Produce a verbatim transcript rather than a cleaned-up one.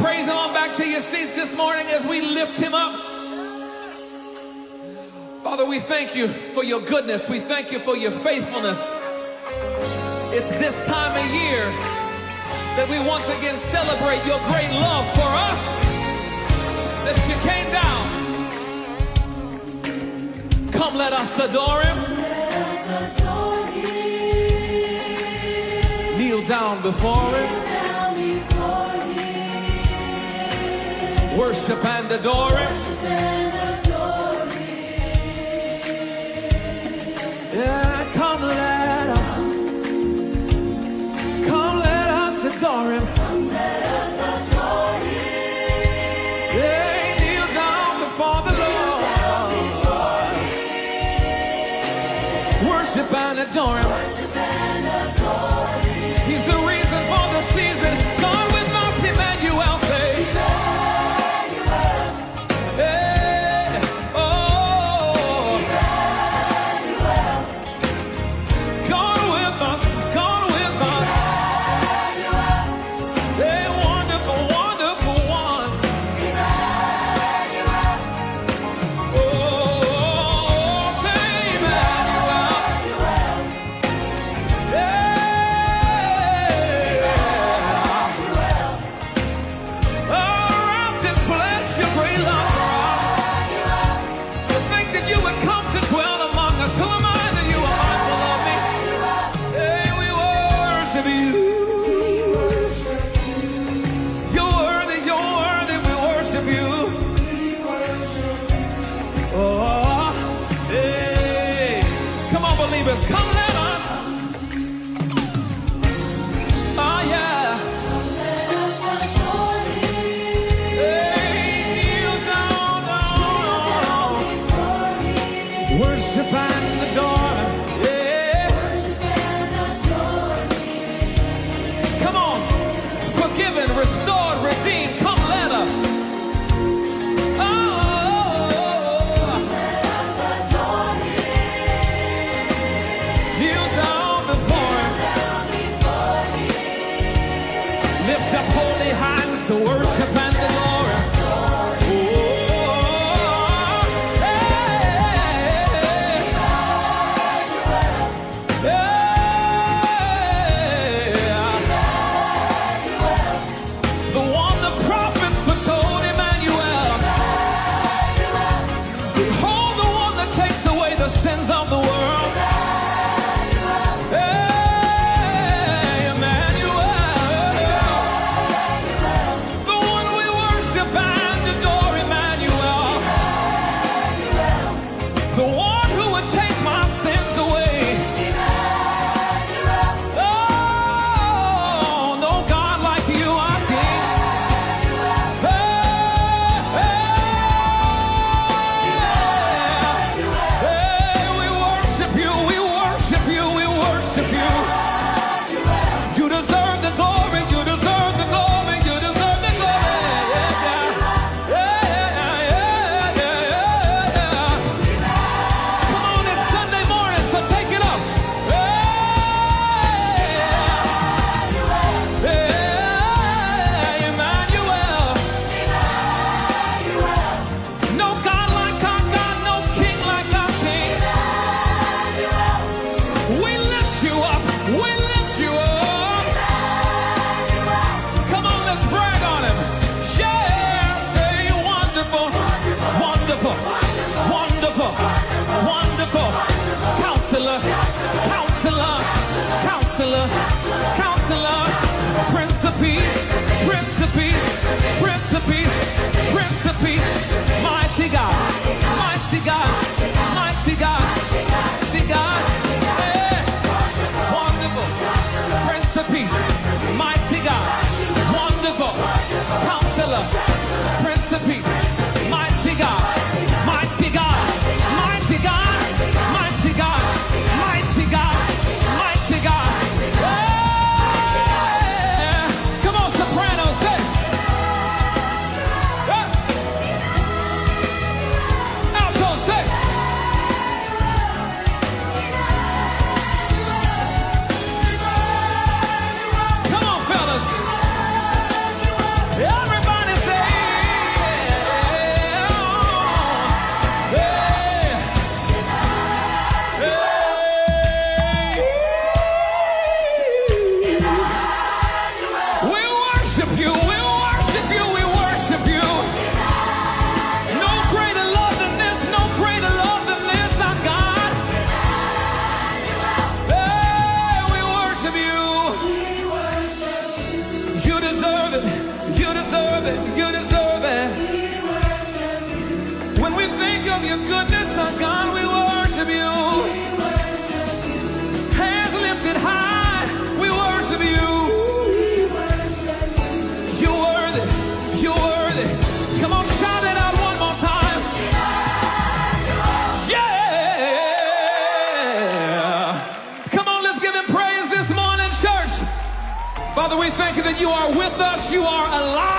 Praise on back to your seats this morning as we lift him up. Father, we thank you for your goodness. We thank you for your faithfulness. It's this time of year that we once again celebrate your great love for us, that you came down. Come, let us adore him. Let us adore him. Kneel down before him. Worship and adore him. Yeah, come let us, come let us adore him. Come let us adore him. Yeah, kneel down before the Lord. Worship and adore him. He's the reason for the season. Come on, deserve it, you deserve it. We worship you. When we think of your goodness, our God, we worship you. We worship you. Hands lifted high, we worship you. We worship you. You're worthy, you're worthy. Come on, shout it out one more time. Yeah! Yeah. Come on, let's give him praise this morning, church. Father, we thank you that you are with us, you are alive.